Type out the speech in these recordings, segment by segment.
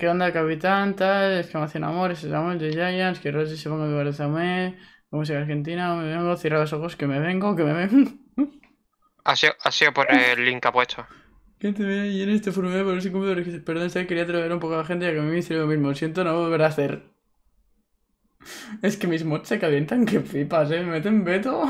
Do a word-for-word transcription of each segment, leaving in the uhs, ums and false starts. ¿Qué onda, capitán? Tal, exclamación amor, ese es amor de Giants, que Roger se ponga mi barazamé, música argentina, me vengo, cierra los ojos, que me vengo, que me vengo. Ha sido, ha sido por el link que ha puesto. Que te vea y en este formulario por ese computador. Perdón, ¿sabes? Quería traer un poco a la gente ya que a mí me hice lo mismo. Siento no volver a hacer. Es que mis mods se calientan que flipas, ¿eh? Me meten veto.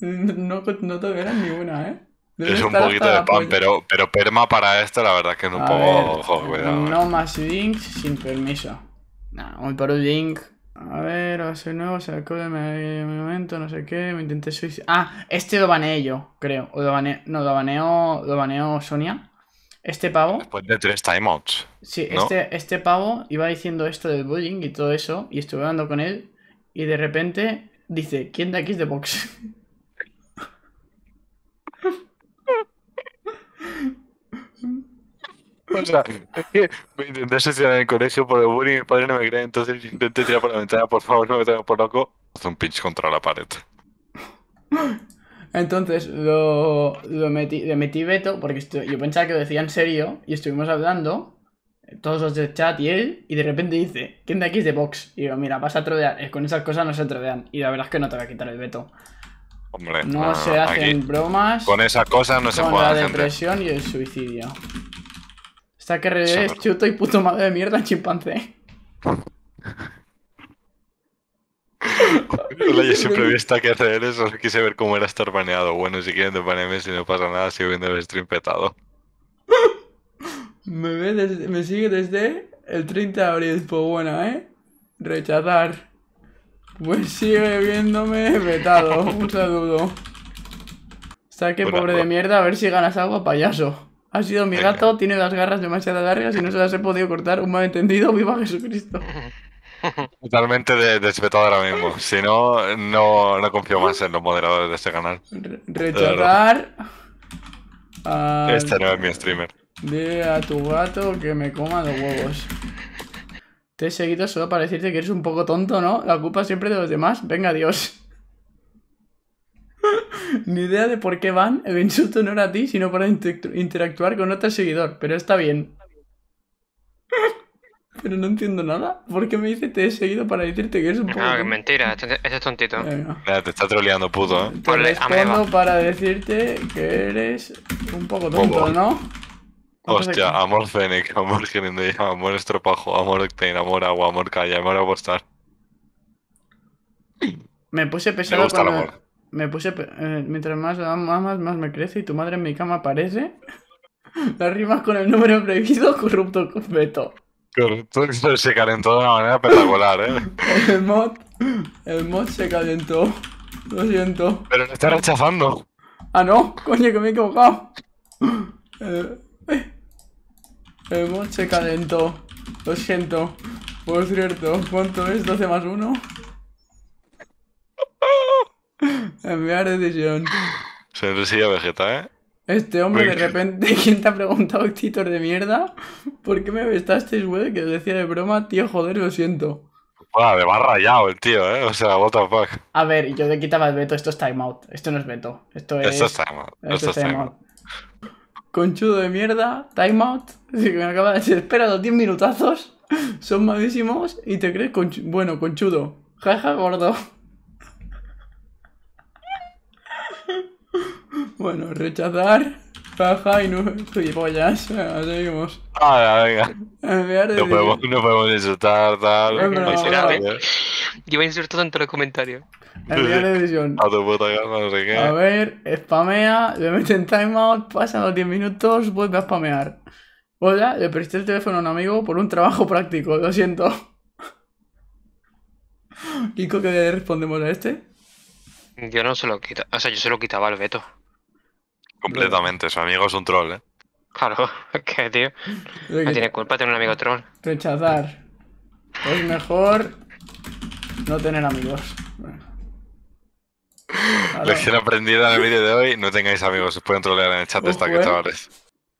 No, no te verán ni una, ¿eh? Debe es un poquito de pan, pero, pero perma para esto la verdad es que es un a poco... Ver, oh, no más links sin permiso. Nah, voy por un link. A ver, va a ser nuevo, se acaba mi momento, no sé qué, me intenté suicidar. Ah, este lo baneé yo, creo. O lo baneé, no, lo baneó, lo baneó Sonia. Este pavo... Después de tres timeouts. Sí, ¿no? este, este pavo iba diciendo esto del bullying y todo eso, y estuve hablando con él, y de repente dice, ¿quién de aquí es de box? O sea, es que me intenté suicidar en el colegio por el bullying y mi padre no me cree, entonces intenté tirar por la ventana, por favor, no me tengas por loco. Haz un pinch contra la pared. Entonces lo, lo metí, le metí veto, porque esto, yo pensaba que lo decía en serio, y estuvimos hablando, todos los del chat y él, y de repente dice, ¿quién de aquí es de Vox? Y digo, mira, vas a trolear, con esas cosas no se trolean, y la verdad es que no te va a quitar el veto. Hombre, no, no se hacen aquí, bromas con esas cosas no se puede hacer. Con la depresión gente. Y el suicidio. Saque revés, chuto y puto madre de mierda, chimpancé. Yo siempre vi esta que hacer eso, quise ver cómo era estar baneado. Bueno, si quieren desbanearme, si no pasa nada, sigo viendo el stream petado. Me, ve desde, me sigue desde el treinta de abril, pues bueno, ¿eh? Rechazar. Pues sigue viéndome petado, un saludo. Saque una, pobre una. de mierda, a ver si ganas algo, payaso. Ha sido mi gato, tiene las garras demasiado largas y no se las he podido cortar. Un malentendido, viva Jesucristo. Totalmente desvetado ahora mismo. Si no, no, no confío más en los moderadores de este canal. Re Rechazar. Al... Este no es mi streamer. Dile a tu gato que me coma los huevos. Te he seguido solo para decirte que eres un poco tonto, ¿no? La culpa siempre de los demás. Venga, Dios. Ni idea de por qué van, el insulto no era a ti, sino para interactuar con otro seguidor, pero está bien. Pero no entiendo nada, ¿por qué me dice te he seguido para decirte que eres un poco... No, que mentira, ese es tontito. Venga. Mira, te está troleando, puto, ¿eh? Te respondo para decirte que eres un poco tonto, ¿no? Hostia, amor Fennec, amor Gerinde, amor Estropajo, amor Octane, amor Agua, amor Calle, amor Apostar. Me puse pesado con el amor. Me puse... Eh, mientras más amas, más me crece y tu madre en mi cama aparece. Las rimas con el número prohibido, corrupto con veto. Corrupto se calentó de una manera espectacular, ¿eh? El mod... El mod se calentó. Lo siento. Pero lo está rechazando. Ah, no. Coño, que me he equivocado. El, el mod se calentó. Lo siento. Por cierto, ¿cuánto es doce más uno? Enviar decisión. Se enresilla Vegeta, ¿eh? Este hombre de repente, ¿quién te ha preguntado, Titor de mierda? ¿Por qué me vestasteis, güey? Que decía de broma, tío, joder, lo siento. Bueno, me va rayado el tío, ¿eh? O sea, what the fuck. A ver, yo le quitaba el veto, esto es timeout. Esto no es veto, esto es... Esto es timeout. Esto, esto es timeout. Time Conchudo de mierda, timeout. Si me acaba de decir, espera los diez minutazos. Son malísimos y te crees conch... Bueno, conchudo. Jaja, gordo. Bueno, rechazar, jaja y no gilipollas, bueno, seguimos. Ah, venga. Enviar no, podemos, no podemos insultar, tal. No, no, no. Yo voy a insultar tanto en los comentarios. Enviar decisión. A tu puta gana, no sé qué. A ver, spamea, le meten timeout, pasan los diez minutos, vuelve a spamear. Hola, le presté el teléfono a un amigo por un trabajo práctico, lo siento. Kiko, ¿qué le respondemos a este? Yo no se lo quitaba, o sea, yo se lo quitaba al veto. Completamente, su amigo es un troll, ¿eh? Claro, es que, tío, no tiene culpa tener un amigo troll. Rechazar. Es mejor no tener amigos. Bueno. Lección aprendida en el vídeo de hoy, no tengáis amigos, os pueden trolear en el chat de esta que chavales.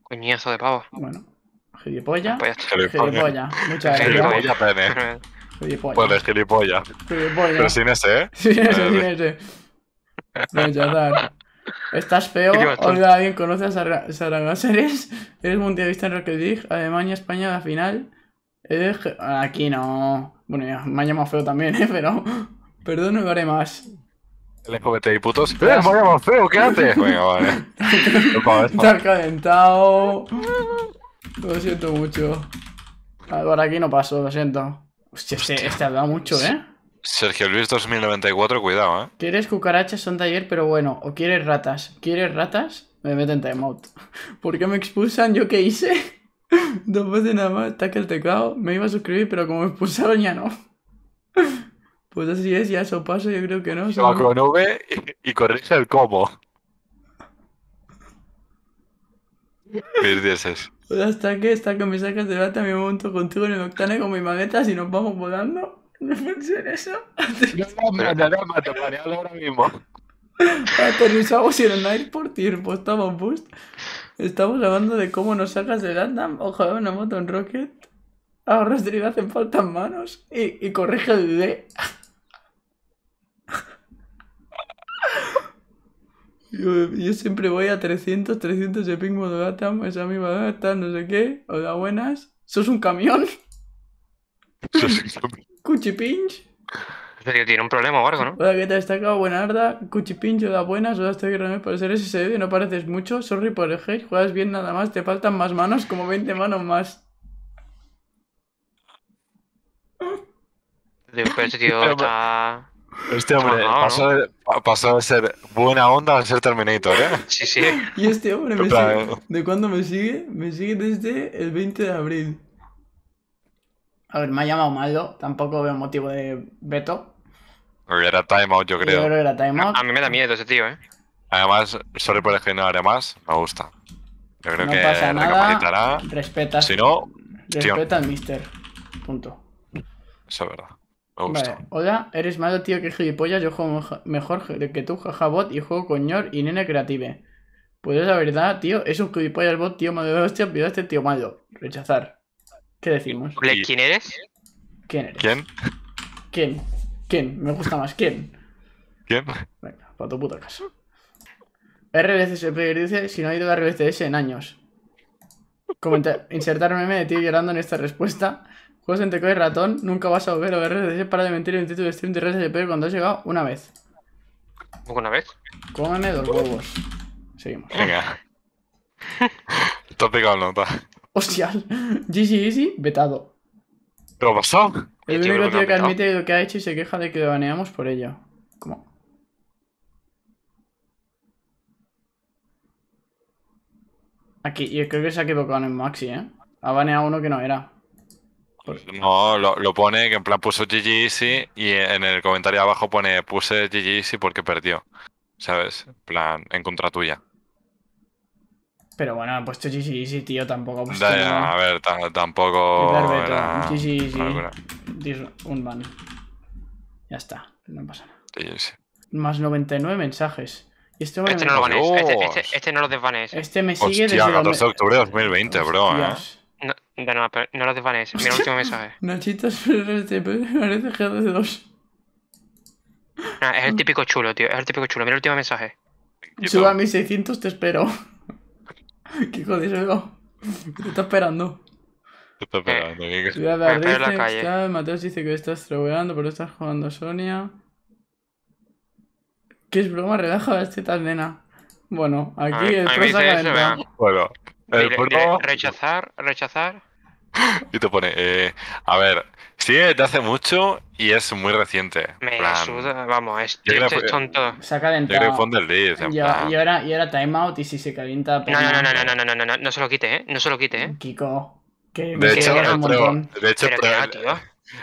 Coñazo de pavo. Bueno, gilipolla, gilipolla, muchas gracias. Gilipolla, pene. Gilipolla. Pues gilipolla. Gilipolla. Pero sin ese, ¿eh? Sin ese, sin ese. Rechazar. Estás feo, hola, bien, conoces a Saragaceres, eres mundialista en Rocket League, Alemania, España, la final, Eh, aquí no. Bueno, ya, me ha llamado feo también, eh, pero. Perdón, no lo haré más. El escobete y putos. ¡Eh, me ha llamado feo! ¿Qué haces? Venga, vale. Te has calentado. Lo siento mucho. Vale, por aquí no paso, lo siento. Hostia, este, este ha dado mucho, eh. Sergio Luis dos mil noventa y cuatro, cuidado, eh. ¿Quieres cucarachas? Son de ayer, pero bueno. ¿O quieres ratas? ¿Quieres ratas? Me meten timeout. ¿Por qué me expulsan? ¿Yo qué hice? Dos veces nada más, taca el teclado. Me iba a suscribir, pero como me expulsaron ya no. Pues así es, ya eso paso, yo creo que no. Se va con V y, y corrige el cómo. Perdieses. Pues hasta que, hasta que me sacas de bata, me monto contigo en el Octane con mi magueta y nos vamos volando. ¿No puede ser eso? No, no, no, no, te pareado ahora mismo. Aterrizamos en el airport y repostamos boost. Estamos hablando de cómo nos sacas del Adam. Ojalá una moto en Rocket. Ahorros de hacen falta manos. Y, y corrige el D. yo, yo siempre voy a trescientos, trescientos de ping modo Adam. Esa misma data, no sé qué. Hola, buenas. ¿Sos un camión? ¿Sos un camión? Cuchipinch. Sergio tiene un problema o algo, ¿no? Hola, ¿qué tal? Destacado, buena arda. Cuchipincho, da buenas. Hola, estoy aquí para ser ese vídeo. No pareces mucho. Sorry por el hate. Juegas bien nada más. Te faltan más manos, como veinte manos más. Después, tío, está... Este hombre no, pasó, ¿no? pasó de ser buena onda a ser Terminator, ¿eh? Sí, sí. Y este hombre me sigue. ¿De cuándo me sigue? Me sigue desde el veinte de abril. A ver, me ha llamado malo, tampoco veo motivo de veto. Era timeout, yo creo. Yo creo que era timeout. A mí me da miedo ese tío, eh. Además, sorry por el que no haré más, me gusta. Yo creo no que pasa recapacitará. Nada. Respetas. Si no, respeta al mister. Punto. Eso es verdad. Me gusta. Vale. Hola, eres malo, tío, que gilipollas. Yo juego mejor que tú, jajabot, y juego con ñor y nene creative. Pues la verdad, tío, es un gilipollas bot, tío, madre de hostia, pido a este tío malo. Rechazar. ¿Qué decimos? ¿Quién eres? ¿Quién eres? ¿Quién? ¿Quién? ¿Quién? Me gusta más. ¿Quién? ¿Quién? Venga, para tu puta casa. R L C S dice, si no ha ido a R L C S en años. Comentar, insertar meme de tío llorando en esta respuesta. Juegas en teclado y ratón, nunca vas a volver a R L C S para de mentir en el título de stream de R L C S cuando has llegado una vez. ¿Una vez? Cómeme dos huevos. Seguimos. Venga. Tópico o nota. Hostia, G G Easy, vetado. ¿Pero ha pasado? El único tío, tío que admite lo que ha hecho y se queja de que lo baneamos por ello. ¿Cómo? Aquí, yo creo que se ha equivocado en el Maxi, ¿eh? Ha baneado uno que no era. No, lo, lo pone que en plan puso G G Easy y en el comentario abajo pone puse G G Easy porque perdió. ¿Sabes? En plan, en contra tuya. Pero bueno, ha puesto G G Easy, tío, tampoco ha puesto... Ya, ya, a ver, tampoco... Era... G G Easy, un ban. Ya está, no pasa nada. G G. Más noventa y nueve mensajes. Y este, este no lo banees, oh. este, este, este no lo desbanees. Este me sigue Hostia, desde... catorce de octubre de dos mil veinte, Hostia. bro, eh. No, no, no, no lo desbanees, mira el último mensaje. Nachitas, parece G D dos. Nah, es el típico chulo, tío, es el típico chulo, mira el último mensaje. Suba a mis seiscientos, te espero. ¿Qué jodido? ¿Qué te está esperando? Te está esperando, eh, que... Me espero en la calle. Mateos dice que estás trobeando, pero estás jugando a Sonia. ¿Qué es broma? Relaja las tetas, nena. Bueno, aquí el pro saca el... Bueno, el pro... Rechazar, rechazar... Y te pone, eh... A ver, sí, te hace mucho y es muy reciente. Me plan, suda, vamos, es, yo creo que, es tonto. Se ha calentado. Y, y, ahora, y ahora timeout y si se calienta... No, no, no, no, no, no, no, no, no, no se lo quite, ¿eh? No se lo quite, ¿eh? Kiko, que me hecho, pero, un montón. De hecho, pero, pero, pero,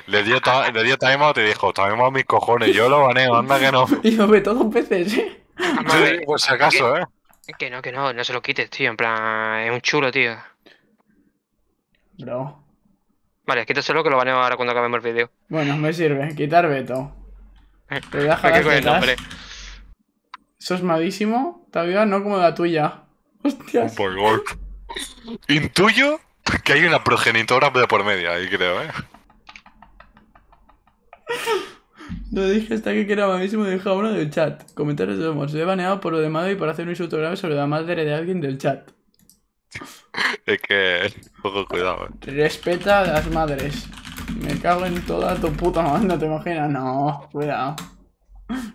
le dio, dio timeout y dijo, timeout mis cojones, yo lo baneo, anda que no. Y lo meto dos veces, ¿eh? Sí, por si acaso, que, ¿eh? Que no, que no, no se lo quites, tío, en plan, es un chulo, tío. Bro. Vale, quítaselo que lo baneo ahora cuando acabemos el vídeo. Bueno, me sirve. Quitar veto. Te voy a jalar con el nombre. Sos malísimo. Te vida no como la tuya. Hostias. Oh, por gol. Intuyo que hay una progenitora de por medio ahí, creo, ¿eh? Lo dije hasta que era malísimo y dejaba uno del chat. Comentarios de homos. Lo he baneado por lo de Mado y por hacer un insulto grave sobre la madre de alguien del chat. Es que... poco cuidado, eh. Respeta a las madres. Me cago en toda tu puta banda, ¿te imaginas? No, cuidado.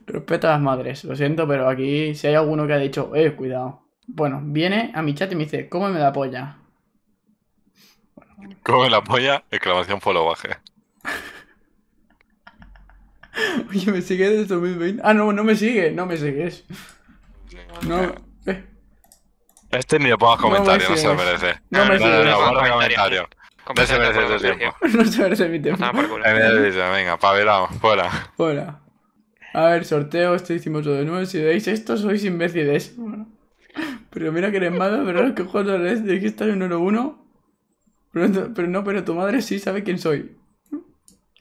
Respeta a las madres. Lo siento, pero aquí si hay alguno que ha dicho, eh, cuidado. Bueno, viene a mi chat y me dice, cómeme la polla. Bueno. Cómeme la polla, exclamación followaje. Oye, ¿me sigues desde dos mil veinte? Ah, no, no me sigue, no me sigues. No... Eh. Este ni le pongas comentario, no, no se merece. No me sigues. No, guarda comentario. No se merece tu tiempo. No se merece mi tiempo. Venga, pavilado, fuera. Fuera. A ver, sorteo, este hicimos ocho de nueve. Si veis esto, sois imbéciles. Bueno. Pero mira que eres malo, pero ahora que juego al este, que estás en uno uno. Pero, pero no, pero tu madre sí sabe quién soy.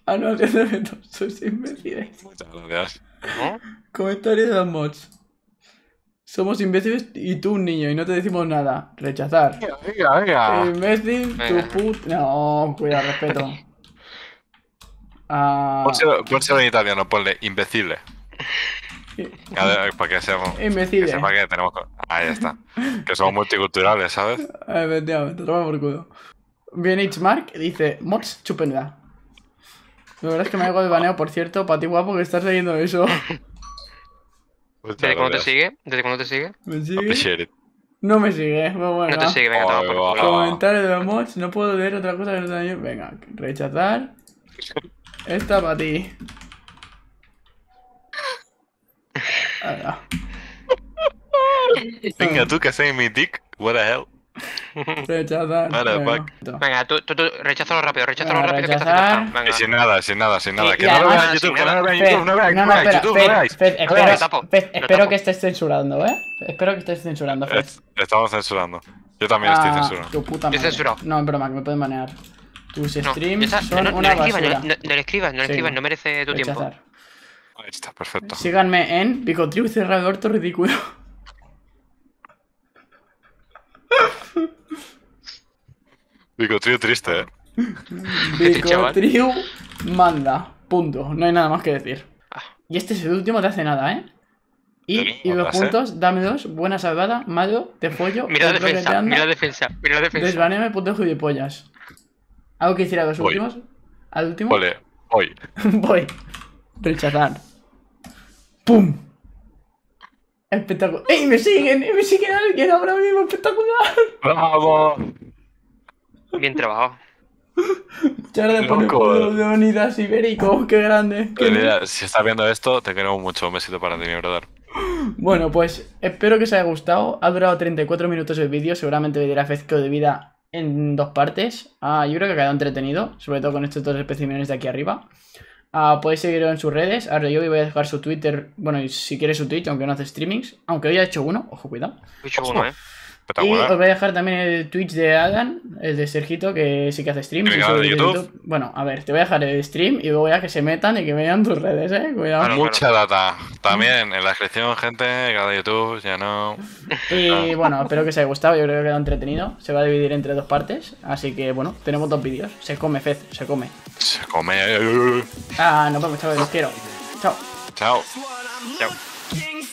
Ah, no, que sois imbéciles. Muchas gracias. ¿Eh? Comentarios de los mods. Somos imbéciles y tú un niño y no te decimos nada. Rechazar. Venga, venga. Imbécil, venga. Tu puta... No, cuidado, respeto. Ah... Pónselo en italiano, ponle imbécile. A ver, para que seamos... Imbéciles. Que sepa que tenemos... Ahí está. Que somos multiculturales, ¿sabes? Efectivamente, te tomas por culo. Viene Hitchmark y dice, mods, chúpenla. La verdad es que me hago de baneo, por cierto, para ti guapo que estás leyendo eso. ¿Desde cuándo te sigue? ¿Desde cuándo te sigue? ¿Me sigue? No me sigue, bueno, bueno. No te sigue, venga, toma por culo. Comentarios de los mods, no puedo leer otra cosa que no te... Venga, rechazar. Esta para ti. Ahora. Venga, tú que soy mi dick, what the hell. Rechazar. Bueno. Venga, tú, tú, tú recházalo rápido, recházalo venga, rápido rechazar. Que estás sin nada, sin nada, sin nada. Sí, que no lo veas en YouTube, que no lo veas en YouTube, no lo veas en YouTube, no lo veas. Espero, Fez, espero que estés censurando, ¿eh? Espero que estés censurando, Fez. Estamos censurando. Yo también ah, estoy censurando. Tu puta madre. Yo censurado. No, en broma, que me pueden banear. Tus streams no, esa, son no, no, una no basura. No, no, no le escribas, no le sí. escribas, no merece tu rechazar. Tiempo. Ahí está, perfecto. Síganme en Picotriu, cerrado orto ridículo. Picotriu triste, eh. Picotriu manda. Punto. No hay nada más que decir. Y este es el último, te hace nada, eh. Y, y los puntos, dame dos, buena salvada, malo, te follo. Mira la defensa, mira la defensa, mira la defensa. Desbaneame puntos gilipollas. ¿Algo que hiciera a los voy. Últimos? ¿Al último? Ole, voy. Voy. Rechazar. ¡Pum! Espectacular. ¡Ey, me siguen! ¡Ey, me siguen alguien ahora mismo! ¡Espectacular! ¡Bravo! Bien trabajado. Muchas gracias por el pueblo de Unidas Ibérico. ¡Qué grande! Qué mira, si estás viendo esto, te queremos mucho. Un besito para ti, mi brother. Bueno, pues espero que os haya gustado. Ha durado treinta y cuatro minutos el vídeo. Seguramente le dirá Fezco de vida... en dos partes. Ah, yo creo que ha quedado entretenido, sobre todo con estos dos especímenes de aquí arriba. Ah, podéis seguirlo en sus redes. Ahora yo voy a dejar su Twitter, bueno, y si quieres su Twitch, aunque no hace streamings, aunque hoy ha hecho uno, ojo, cuidado. He hecho uno, eh. Y os voy a dejar también el Twitch de Adam, el de Sergito, que sí que hace streams. Bueno, a ver, te voy a dejar el stream y luego ya que se metan y que vean tus redes, eh. Cuidado. Mucha data. También en la descripción, gente, cada YouTube, ya no. Y bueno, espero que os haya gustado. Yo creo que ha quedado entretenido. Se va a dividir entre dos partes. Así que bueno, tenemos dos vídeos. Se come, Fez, se come. Se come. Ah, nos vemos, chavales, los quiero. Chao. Chao. Chao.